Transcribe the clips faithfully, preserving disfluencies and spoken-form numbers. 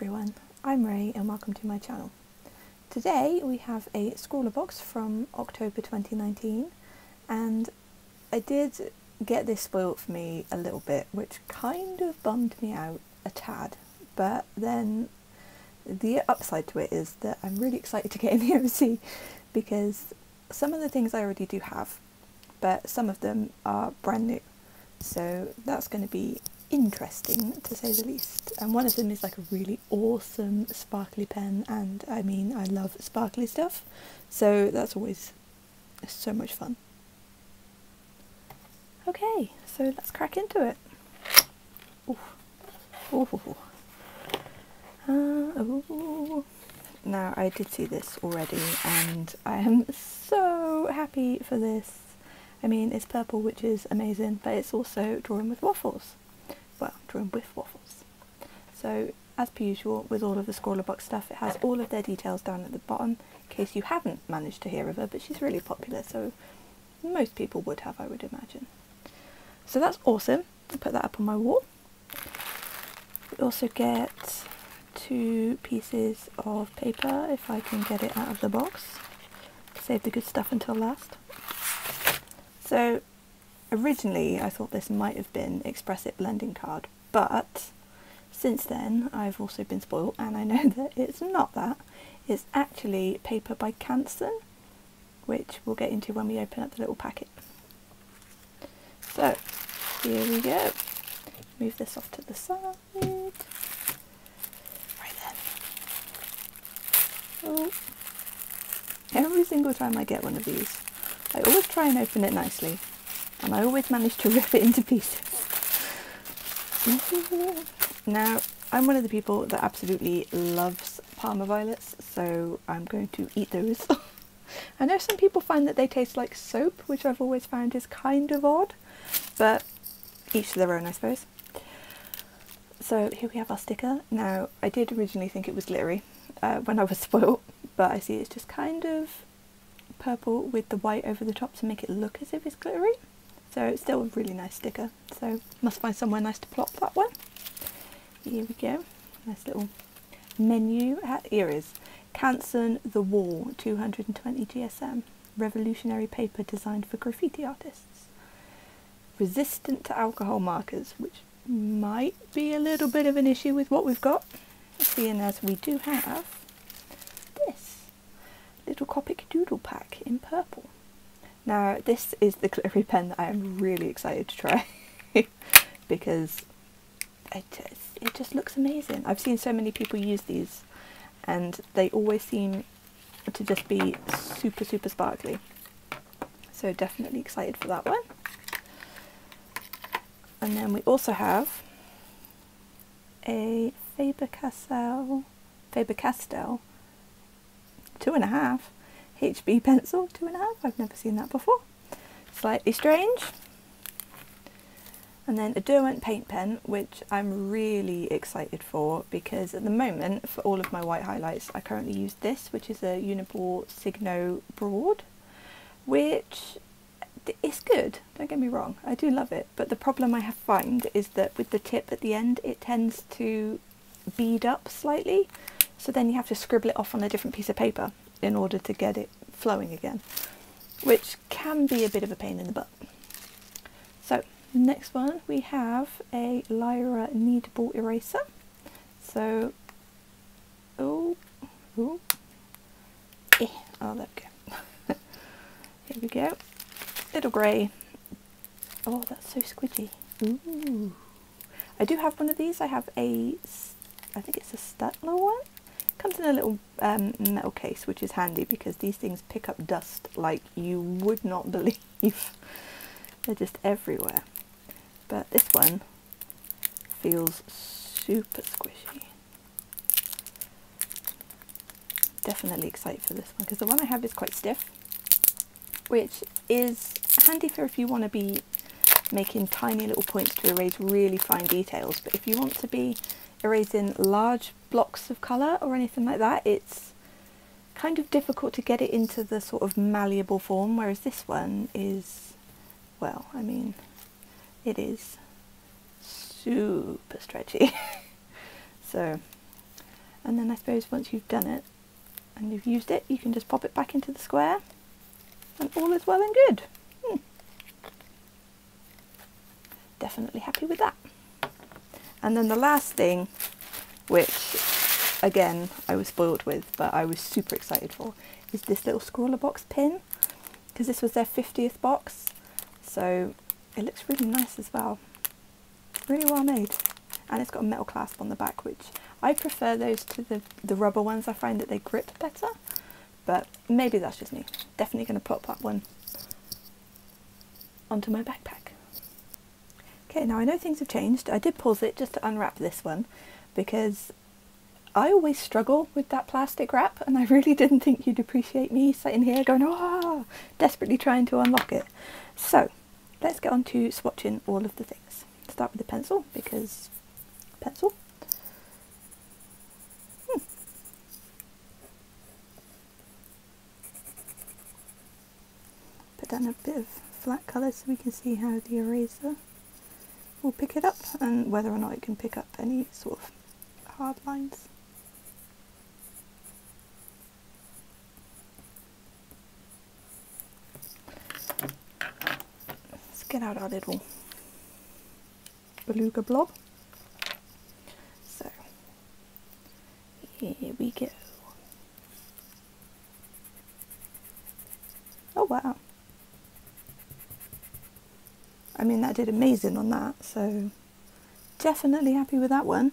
everyone, I'm Ray and welcome to my channel. Today we have a scrawler box from October twenty nineteen, and I did get this spoiled for me a little bit, which kind of bummed me out a tad, but then the upside to it is that I'm really excited to get in the O C because some of the things I already do have, but some of them are brand new, so that's going to be interesting to say the least. And one of them is like a really awesome sparkly pen, and I mean, I love sparkly stuff, so that's always so much fun. Okay, so let's crack into it. Ooh. Ooh. Uh, ooh. Now, I did see this already and I am so happy for this. I mean, it's purple, which is amazing, but it's also Drawing with Waffles. Well, Drawing with Waffles. So, as per usual, with all of the scrawler box stuff, it has all of their details down at the bottom, in case you haven't managed to hear of her, but she's really popular, so most people would have, I would imagine. So that's awesome. I'll put that up on my wall. We also get two pieces of paper, if I can get it out of the box. Save the good stuff until last. So, originally I thought this might have been Express It blending card, but since then I've also been spoiled and I know that it's not that. It's actually paper by Canson, which we'll get into when we open up the little packet. So, here we go. Move this off to the side. Right then. Oh. Every single time I get one of these, I always try and open it nicely, and I always manage to rip it into pieces. Now, I'm one of the people that absolutely loves Parma violets, so I'm going to eat those. I know some people find that they taste like soap, which I've always found is kind of odd, but each to their own, I suppose. So here we have our sticker. Now, I did originally think it was glittery uh, when I was spoiled, but I see it's just kind of purple with the white over the top to make it look as if it's glittery, so it's still a really nice sticker, so must find somewhere nice to plop that one. Here we go, nice little menu. Here is Canson The Wall two hundred twenty G S M, revolutionary paper designed for graffiti artists, resistant to alcohol markers, which might be a little bit of an issue with what we've got, seeing as we do have little Copic doodle pack in purple. Now, this is the glittery pen that I am really excited to try because it just, it just looks amazing. I've seen so many people use these and they always seem to just be super super sparkly, so definitely excited for that one. And then we also have a Faber-Castell Faber-Castell two and a half H B pencil, two and a half. I've never seen that before. Slightly strange. And then a Derwent paint pen, which I'm really excited for because at the moment, for all of my white highlights, I currently use this, which is a Uni-ball Signo Broad, which is good. Don't get me wrong, I do love it. But the problem I have found is that with the tip at the end, it tends to bead up slightly. So then you have to scribble it off on a different piece of paper in order to get it flowing again, which can be a bit of a pain in the butt. So next one, we have a Lyra kneadable eraser. So, oh, oh, eh, oh, there we go. Here we go. Little grey. Oh, that's so squidgy. Ooh. I do have one of these. I have a, I think it's a Staedtler one. Comes in a little um, metal case, which is handy because these things pick up dust like you would not believe. They're just everywhere. But this one feels super squishy. Definitely excited for this one because the one I have is quite stiff, which is handy for if you want to be making tiny little points to erase really fine details. But if you want to be erasing large blocks of colour or anything like that, it's kind of difficult to get it into the sort of malleable form, whereas this one is, well, I mean, it is super stretchy. So and then I suppose once you've done it and you've used it, you can just pop it back into the square and all is well and good. Hmm. Definitely happy with that. And then the last thing, which again I was spoiled with but I was super excited for, is this little scrawler box pin, because this was their fiftieth box, so it looks really nice as well, really well made, and it's got a metal clasp on the back, which I prefer those to the, the rubber ones. I find that they grip better, but maybe that's just me. Definitely going to pop that one onto my backpack. Okay, now I know things have changed. I did pause it just to unwrap this one because I always struggle with that plastic wrap, and I really didn't think you'd appreciate me sitting here going, oh, desperately trying to unlock it. So let's get on to swatching all of the things. Start with the pencil because pencil. Hmm. Put down a bit of flat colour so we can see how the eraser will pick it up and whether or not it can pick up any sort of hard lines. Let's get out our little beluga blob. So here we go. Oh wow, I mean that did amazing on that, so definitely happy with that one.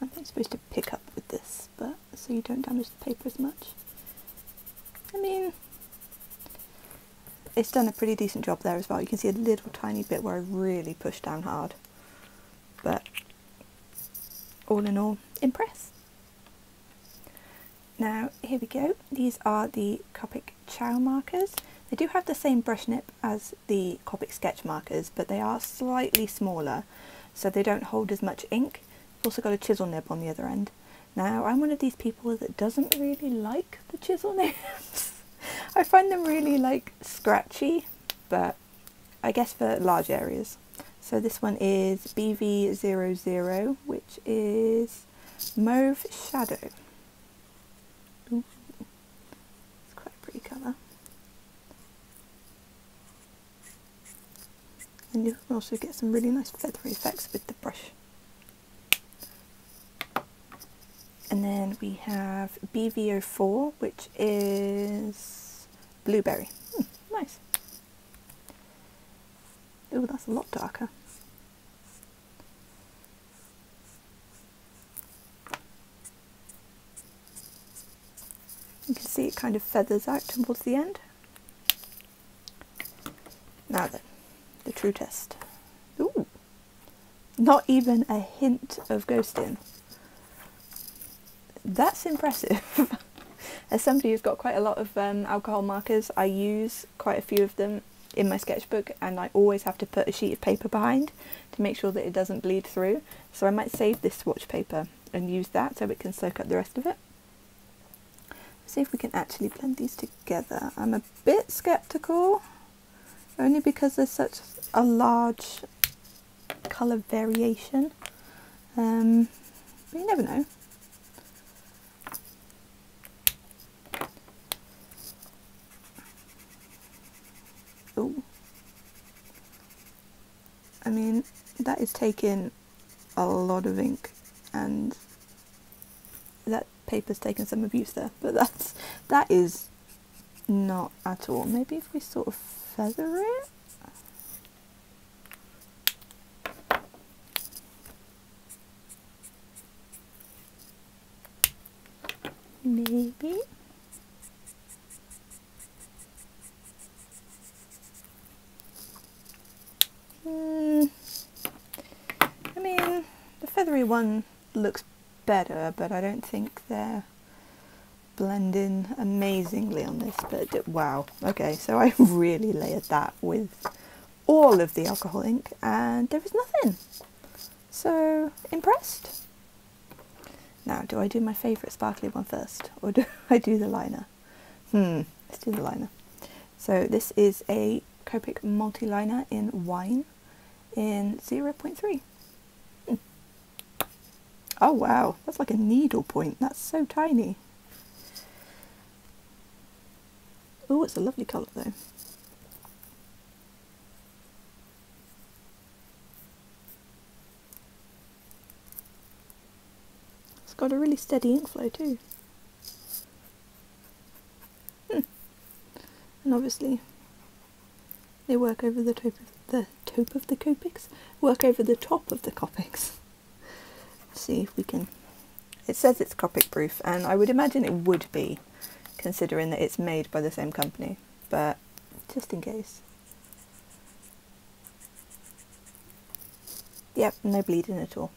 I think it's supposed to pick up with this, but so you don't damage the paper as much. I mean, it's done a pretty decent job there as well. You can see a little tiny bit where I really pushed down hard, but all in all, impressed. Now here we go, these are the Copic Chow markers. They do have the same brush nip as the Copic sketch markers, but they are slightly smaller, so they don't hold as much ink. It's also got a chisel nib on the other end. Now I'm one of these people that doesn't really like the chisel nibs. I find them really like scratchy, but I guess for large areas. So this one is B V zero zero, which is Mauve Shadow. Ooh, it's quite a pretty colour. And you can also get some really nice feathery effects with the brush. And then we have B V zero four, which is Blueberry. Hmm, nice. Oh, that's a lot darker. You can see it kind of feathers out towards the end. Now then, the true test. Ooh, not even a hint of ghosting. That's impressive. As somebody who's got quite a lot of um, alcohol markers, I use quite a few of them in my sketchbook, and I always have to put a sheet of paper behind to make sure that it doesn't bleed through. So I might save this swatch paper and use that so it can soak up the rest of it. Let's see if we can actually blend these together. I'm a bit sceptical, only because there's such a large colour variation. Um, but you never know. Ooh. I mean, that is taking a lot of ink, and that paper's taken some abuse there, but that's, that is not at all. Maybe if we sort of feather it? Maybe? I mean, the feathery one looks better, but I don't think they're blending amazingly on this. But wow, okay, so I really layered that with all of the alcohol ink and there was nothing. So impressed. Now, do I do my favourite sparkly one first, or do I do the liner? Hmm, let's do the liner. So this is a Copic multi liner in Wine in zero point three. Hmm. Oh wow, that's like a needle point. That's so tiny. Oh, it's a lovely colour though. It's got a really steady ink flow too. Hmm. And obviously they work over the top of the top of the Copics, work over the top of the Copics. See if we can. It says it's Copic proof, and I would imagine it would be, considering that it's made by the same company, but just in case. Yep, no bleeding at all.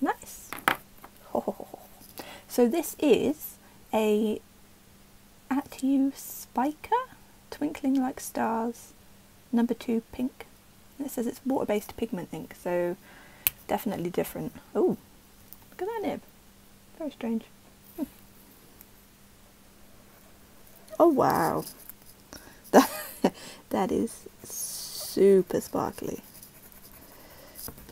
Nice. Ho, ho, ho. So this is a At You Spica Twinkling Like Stars number two pink. And it says it's water-based pigment ink, so definitely different. Oh, look at that nib. Very strange. Hmm. Oh wow, that, that is super sparkly.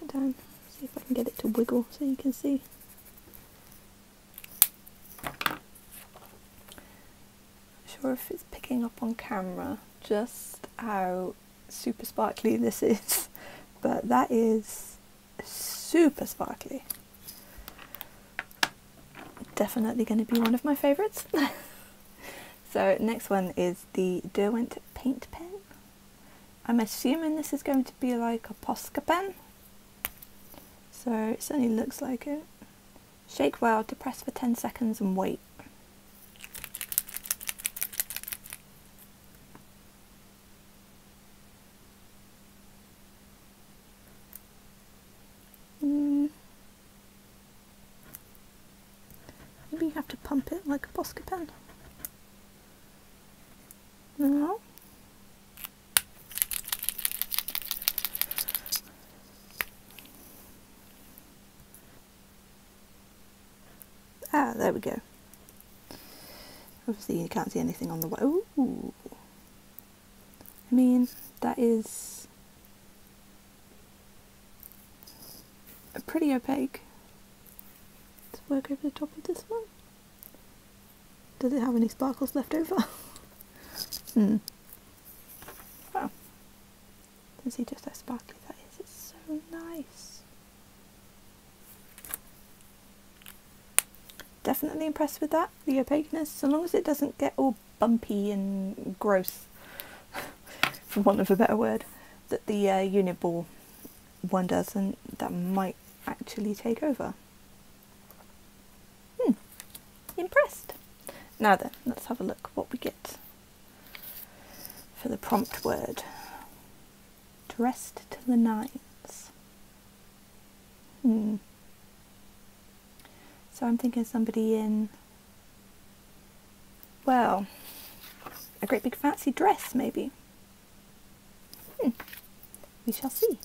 Put down, see if I can get it to wiggle so you can see. Not sure if it's picking up on camera just how super sparkly this is, but that is super sparkly. Definitely going to be one of my favourites. So next one is the Derwent paint pen. I'm assuming this is going to be like a Posca pen, so it certainly looks like it. Shake well, depress for ten seconds and wait. Mm. Maybe you have to pump it like a Posca pen. No. Ah, there we go. Obviously you can't see anything on the way. Ooh. I mean, that is pretty opaque. Let's work over the top of this one. Does it have any sparkles left over? Hmm. Wow. You can see just how sparkly that is. It's so nice. Definitely impressed with that, the opaqueness, so long as it doesn't get all bumpy and gross, for want of a better word, that the uh, Uni-ball one does, and that might actually take over. Hmm. Impressed. Now then, let's have a look what we get for the prompt word. Dressed to the nines. Hmm. So I'm thinking somebody in, well, a great big fancy dress maybe. Hmm. We shall see.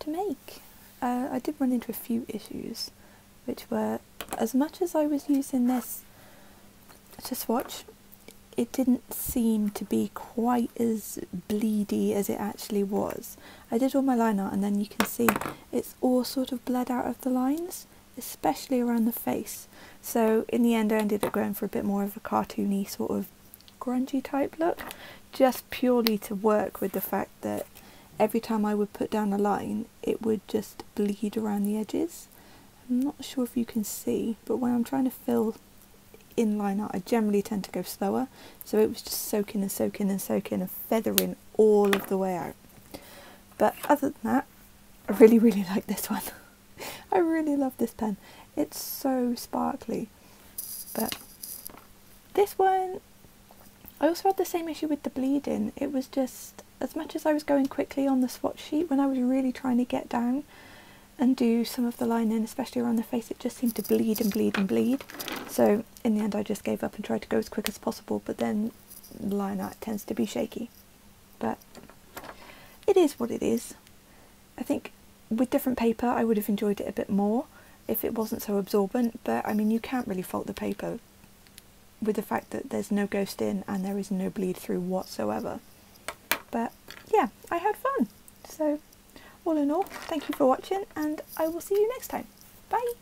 managed to make. Uh, I did run into a few issues, which were, as much as I was using this to swatch, it didn't seem to be quite as bleedy as it actually was. I did all my line art, and then you can see it's all sort of bled out of the lines, especially around the face. So in the end I ended up going for a bit more of a cartoony sort of grungy type look, just purely to work with the fact that every time I would put down a line it would just bleed around the edges. I'm not sure if you can see, but when I'm trying to fill in line art I generally tend to go slower, so it was just soaking and soaking and soaking and feathering all of the way out. But other than that, I really really like this one. I really love this pen, it's so sparkly. But this one, I also had the same issue with the bleeding. It was just, as much as I was going quickly on the swatch sheet, when I was really trying to get down and do some of the lining, especially around the face, it just seemed to bleed and bleed and bleed. So in the end I just gave up and tried to go as quick as possible, but then line art tends to be shaky. But it is what it is. I think with different paper I would have enjoyed it a bit more if it wasn't so absorbent, but I mean you can't really fault the paper with the fact that there's no ghost in and there is no bleed through whatsoever. But yeah, I had fun. So all in all, thank you for watching and I will see you next time. Bye!